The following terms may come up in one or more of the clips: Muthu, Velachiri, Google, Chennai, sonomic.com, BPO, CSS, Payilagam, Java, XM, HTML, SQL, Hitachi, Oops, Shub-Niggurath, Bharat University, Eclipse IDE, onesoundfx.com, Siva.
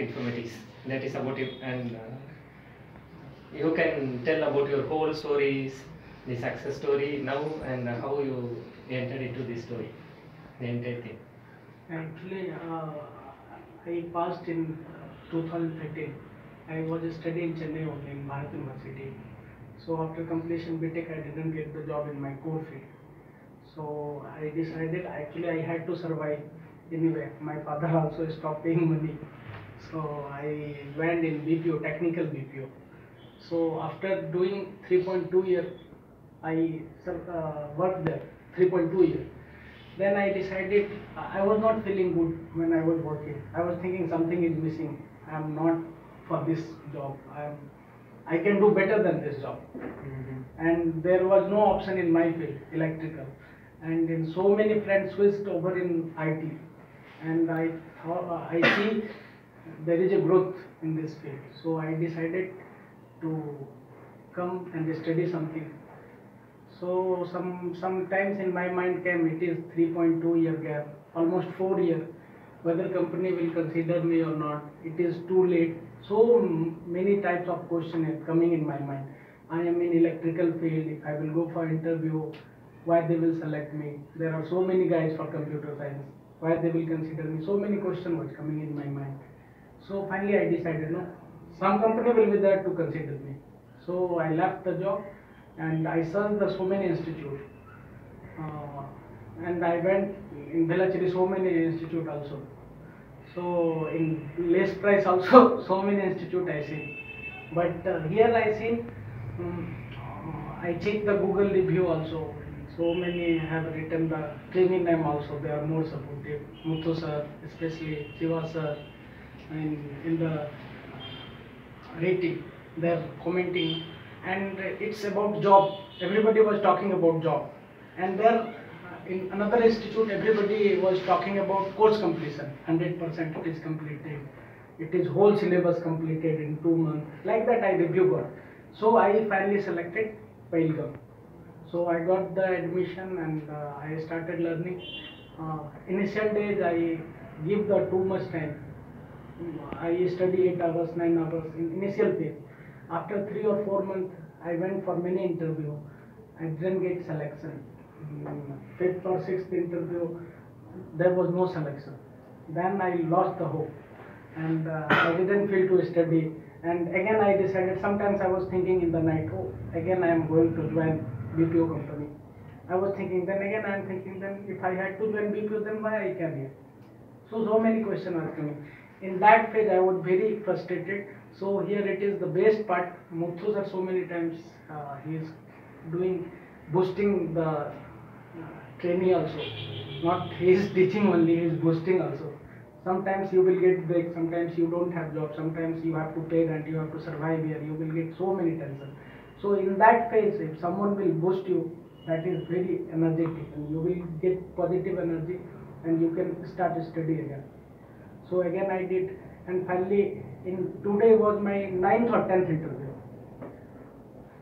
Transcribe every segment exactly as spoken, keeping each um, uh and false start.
informatics. That is about it, and uh, you can tell about your whole stories, the success story now, and how you entered into this story, the entire thing. Actually, uh, I passed in two thousand thirteen. I was studying in Chennai only, in Bharat University. So after completion B Tech, I didn't get the job in my core field. So I decided, actually I had to survive anyway. My father also stopped paying money. So I went in B P O, technical B P O. So after doing three point two years, I uh, worked there three point two years. Then I decided, I was not feeling good when I was working. I was thinking something is missing. I am not for this job. I am, I can do better than this job. Mm-hmm. And there was no option in my field, electrical. And in so many friends switched over in I T. And I thought, I see there is a growth in this field. So I decided to come and study something. So some sometimes in my mind came, it is three point two year gap, almost four years, whether company will consider me or not, it is too late. So many types of questions are coming in my mind. I am in electrical field, if I will go for interview, why they will select me? There are so many guys for computer science, why they will consider me? So many questions were coming in my mind. So finally I decided, no, some company will be there to consider me. So I left the job. And I served the so many institutes, uh, and I went in Velachiri so many institutes also. So in less price also so many institutes I seen. But uh, here I seen, um, I checked the Google review also. So many have written the training name also. They are more supportive. Muthu sir, especially Siva sir, in, in the rating, they are commenting. And it's about job, everybody was talking about job. And there in another institute everybody was talking about course completion, one hundred percent it is completed, it is whole syllabus completed in two months, like that I reviewed. So I finally selected Payilagam. So I got the admission and uh, I started learning. Uh, initial days I give the too much time, I study eight hours, nine hours in initial phase. After three or four months, I went for many interviews. I didn't get selection. Fifth or sixth interview, there was no selection. Then I lost the hope, and uh, I didn't feel to study. And again, I decided. Sometimes I was thinking in the night, oh, again I am going to join B P O company. I was thinking. Then again, I am thinking. Then if I had to join B P O, then why I came here? So so many questions are coming. In that phase, I was very frustrated. So here it is the best part. Muthu sir so many times uh, he is doing boosting the uh, trainee also. Not he is teaching only, he is boosting also. Sometimes you will get break, sometimes you don't have job, sometimes you have to pay rent, you have to survive here, you will get so many tension. So in that phase, if someone will boost you, that is very energetic and you will get positive energy and you can start to study again. So again I did, and finally in today was my ninth or tenth interview.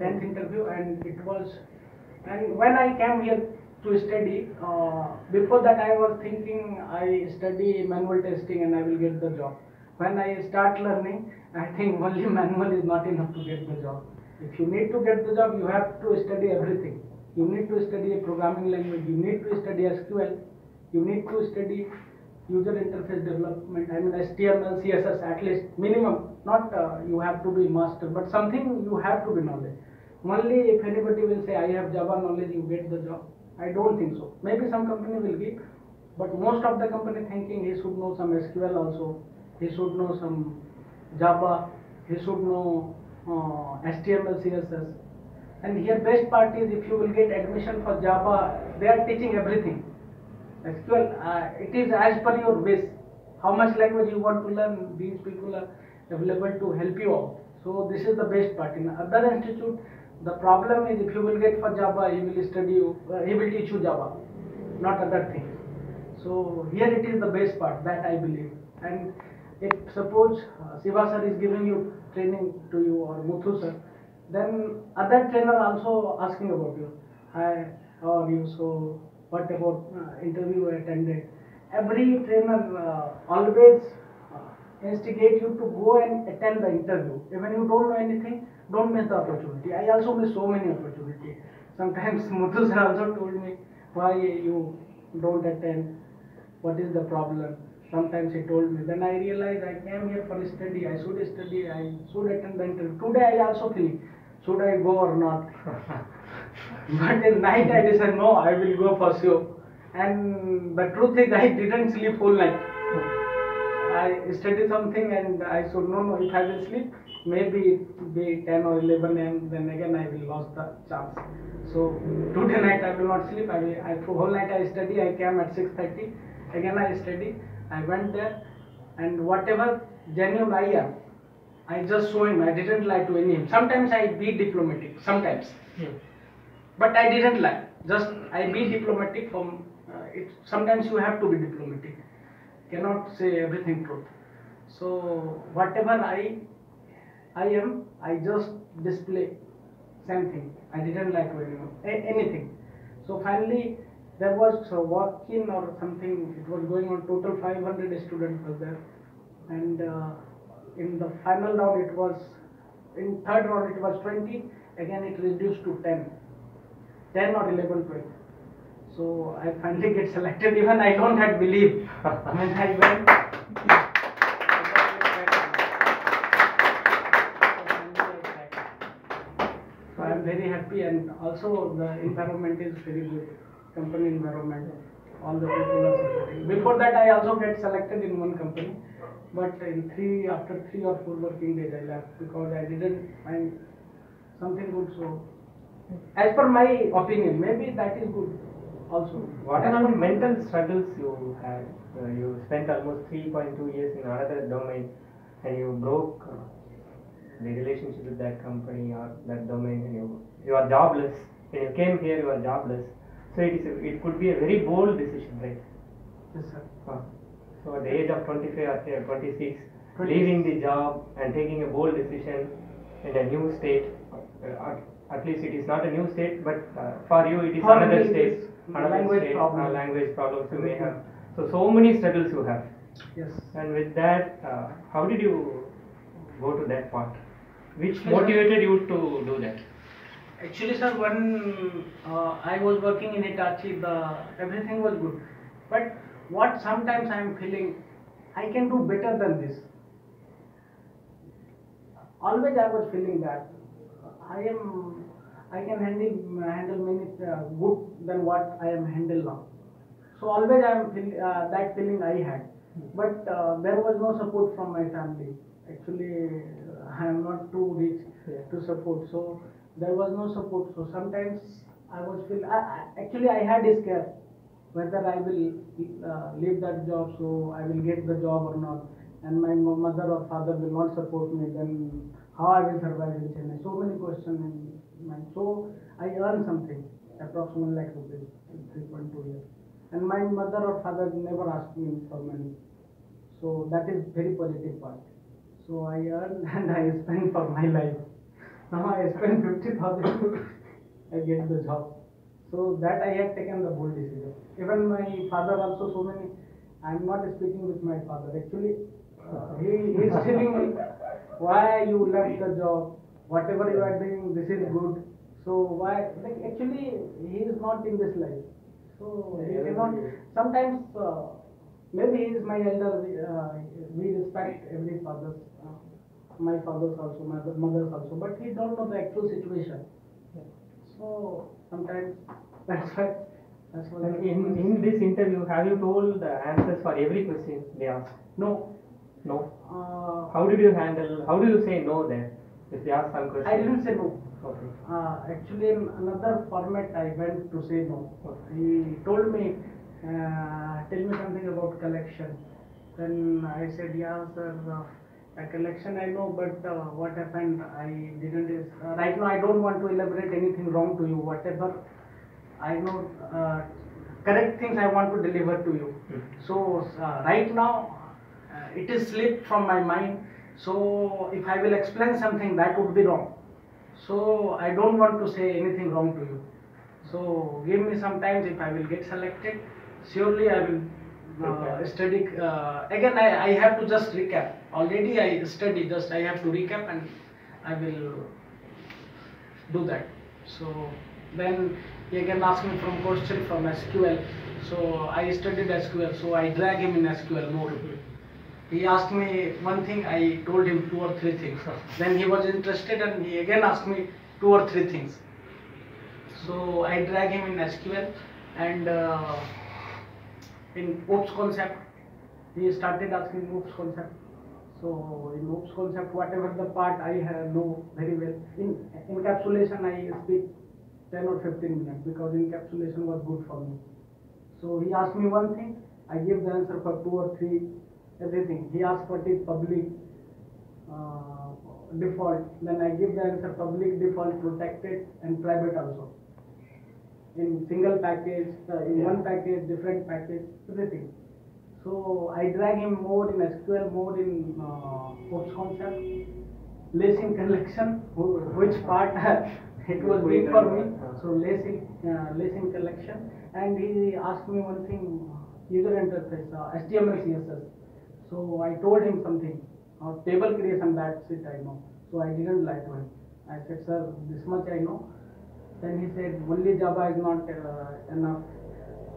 Tenth interview, and it was, and when I came here to study, uh, before that I was thinking I study manual testing and I will get the job. When I start learning, I think only manual is not enough to get the job. If you need to get the job, you have to study everything. You need to study a programming language, you need to study S Q L, you need to study user interface development, I mean H T M L, C S S, at least minimum, not uh, you have to be master, but something you have to be knowledge. Only if anybody will say I have Java knowledge, you get the job. I don't think so. Maybe some company will give, but most of the company thinking he should know some S Q L also, he should know some Java, he should know uh, H T M L, C S S. And here best part is if you will get admission for Java, they are teaching everything. S Q L, uh, it is as per your wish, how much language you want to learn, these people are available to help you out. So this is the best part. In other institute, the problem is if you will get for Java, he will study you, uh, he will teach you Java, not other things. So here it is the best part, that I believe. And if suppose uh, Siva sir is giving you training to you, or Muthu sir, then other trainer also asking about you, hi, how are you, so what about uh, interview attended? Every trainer uh, always uh, instigate you to go and attend the interview. Even you don't know anything, don't miss the opportunity. I also miss so many opportunities. Sometimes Muthu sir also told me, why you don't attend, what is the problem? Sometimes he told me. Then I realized I came here for study, I should study, I should attend the interview. Today I also think, should I go or not? But in night I decided, no, I will go for sure. And the truth is, I didn't sleep whole night. I studied something and I said, no, no, if I will sleep, maybe it will be ten or eleven a m Then again I will lose the chance. So today night I will not sleep. I, will, I whole night I study. I came at six thirty. Again I study. I went there, and whatever genuine I am, I just show him. I didn't lie to any him. Sometimes I be diplomatic. Sometimes, yeah. But I didn't lie. Just I be diplomatic from. Uh, it, sometimes you have to be diplomatic. Cannot say everything truth. So whatever I, I am, I just display same thing. I didn't like anything. So finally, there was a walk-in or something. It was going on. Total five hundred students were there, and uh, in the final round it was, in third round it was twenty. Again it reduced to ten, ten or eleven, twenty. So I finally get selected. Even I don't had belief when I went. So I am very happy, and also the environment is very good. Company environment, all the people are supporting. Before that, I also get selected in one company, but in three after three or four working days, I left because I didn't find something good. So, as per my opinion, maybe that is good. Also, what are the mental struggles you had? Uh, you spent almost three point two years in another domain, and you broke uh, the relationship with that company or that domain, and you you are jobless. When you came here, you are jobless. So it is. A, it could be a very bold decision, right? Yes, sir. Huh. So at the age of twenty-five or twenty-six, twenty-six, leaving the job and taking a bold decision in a new state. Uh, at least it is not a new state, but uh, for you it is for another state. Another language state, problem. Uh, language problems you may have. So, so many struggles you have. Yes. And with that, uh, how did you go to that part? Which motivated you to do that? Actually, sir, when uh, I was working in Hitachi, the everything was good. But what sometimes I am feeling, I can do better than this. Always I was feeling that I am. I can handle handle many uh, good than what I am handle now. So always I am feel, uh, that feeling I had, but uh, there was no support from my family. Actually, I am not too rich yeah. to support, so there was no support. So sometimes I was feel. I, actually, I had a scare whether I will uh, leave that job, so I will get the job or not, and my mother or father will not support me. Then how I will survive in Chennai? So many questions. And, so I earned something, approximately like rupees three point two years. And my mother or father never asked me for money. So that is very positive part. So I earned and I spent for my life. Now I spend fifty thousand, I get the job. So that I had taken the bold decision. Even my father also so many, I am not speaking with my father. Actually, uh, he is telling me why you left the job. Whatever you are doing, this is good. So why? Like actually, he is not in this life. So he cannot. Sometimes uh, maybe he is my elder. Uh, we respect every father's, uh, my father's also, my mother's also. But he don't know the actual situation. So sometimes that's why. That's why. In in this interview, have you told the answers for every question they ask? No. No. Uh, how did you handle? How do you say no then? If they ask some questions. I didn't say no. Okay. Uh, actually, in another format, I went to say no. Okay. He told me, uh, tell me something about collection. Then I said, yeah, sir, uh, a collection I know, but uh, what happened, I didn't. Uh, right now, I don't want to elaborate anything wrong to you. Whatever I know, uh, correct things I want to deliver to you. Mm-hmm. So, uh, right now, uh, it is slipped from my mind. So if I will explain something, that would be wrong. So I don't want to say anything wrong to you. So give me some time. If I will get selected, surely I will uh, study, uh, again I, I have to just recap, already I study, just I have to recap and I will do that. So then he again asked me from question from S Q L, so I studied S Q L, so I drag him in S Q L more. He asked me one thing, I told him two or three things. Then he was interested and he again asked me two or three things. So I drag him in S Q L and uh, in Oops concept, he started asking Oops concept. So in Oops concept, whatever the part I have know very well. In encapsulation, I speak ten or fifteen minutes because encapsulation was good for me. So he asked me one thing, I gave the answer for two or three. Everything. He asked what is public uh, default, then I give the answer public default protected and private also. In single package, uh, in yeah. one package, different package, everything. So I drag him more in S Q L, more in uh, Oops concept, less in collection, which part it was weak for me, so less in, uh, less in collection. And he asked me one thing, user interface, uh, H T M L C S S. So I told him something, or table creation, that's it I know. So I didn't lie to him. I said, sir, this much I know. Then he said, only Java is not uh, enough.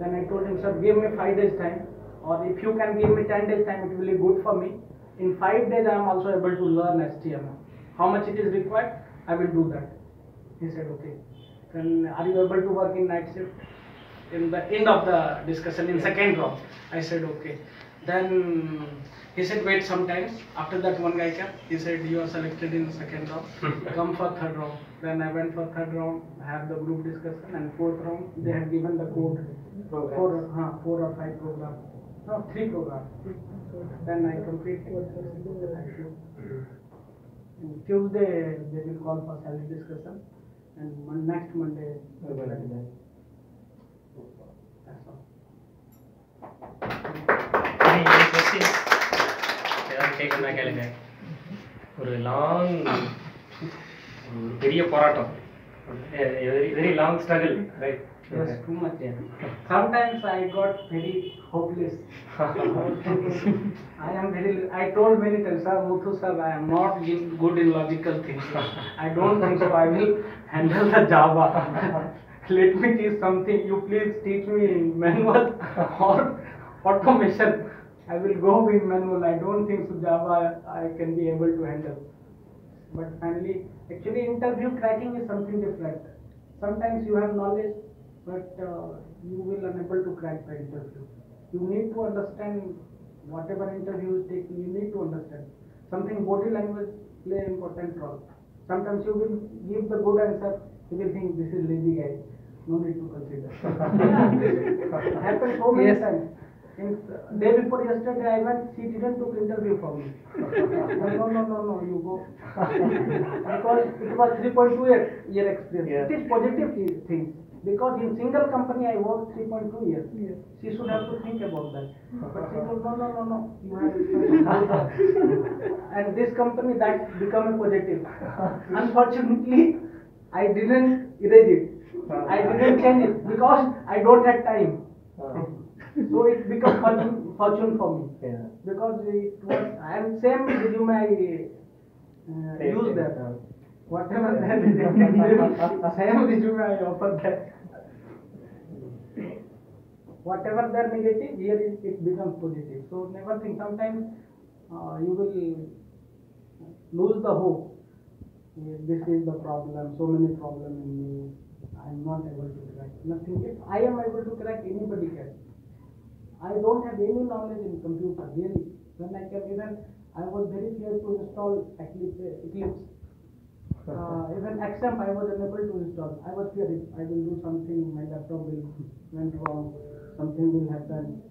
Then I told him, sir, give me five days time, or if you can give me ten days time, it will be good for me. In five days, I am also able to learn H T M L. How much it is required, I will do that. He said, okay. Then are you able to work in night shift? In the end of the discussion, in second round, I said, okay. Then he said, wait sometimes. After that, one guy came. He said, you are selected in second round. Come for third round. Then I went for third round. I had the group discussion. And fourth round, they had given the code. Four, huh, four or five programs. No, three programs. Then I completed. And Tuesday, they will call for salary discussion. And next Monday, they will attend. That's all. கேளுங்க ஒரு long பெரிய போராட்டம் very long struggle right sometimes I got very hopeless I am very I told many times sir Muthu sir I am not good in logical things I don't think so I will handle the Java let me teach something you please teach me in manual or automation I will go with manual. I don't think so Java I can be able to handle. But finally, actually interview cracking is something different. Sometimes you have knowledge, but uh, you will unable to crack the interview. You need to understand whatever interview is taking, you need to understand. Something body language plays an important role. Sometimes you will give the good answer, you will think this is lazy guy. No need to consider. It happens so many yes. times. In uh, day before yesterday, I went, she didn't took interview for me. no, no, no, no, you go. Because it was three point two year experience. Yeah. It is positive thing. Because in single company, I worked three point two years. Yeah. She should have to think about that. But she told, no, no, no, no. You have to And this company, that became a positive. Unfortunately, I didn't erase it. I didn't change it because I don't have time. So it became fortune, fortune for me yeah. because it was and same resume I uh, same used that uh, whatever that rejected same resume I offered that whatever their negative here is, it becomes positive so never think sometimes uh, you will lose the hope this is the problem so many problems in me I am not able to crack nothing if I am able to crack anybody can I don't have any knowledge in computer really. When I came even, I was very scared to install Eclipse. Uh, even X M I was unable to install. I was scared if I will do something, my laptop will went wrong, something will happen.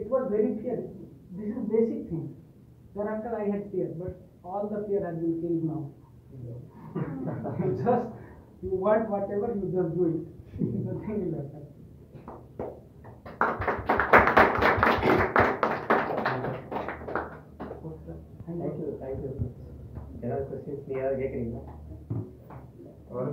It was very fear. This is basic thing. Thereafter I had fear, but all the fear has been killed now. Just you want whatever, you just do it. Nothing will happen. There are questions. They are getting. Or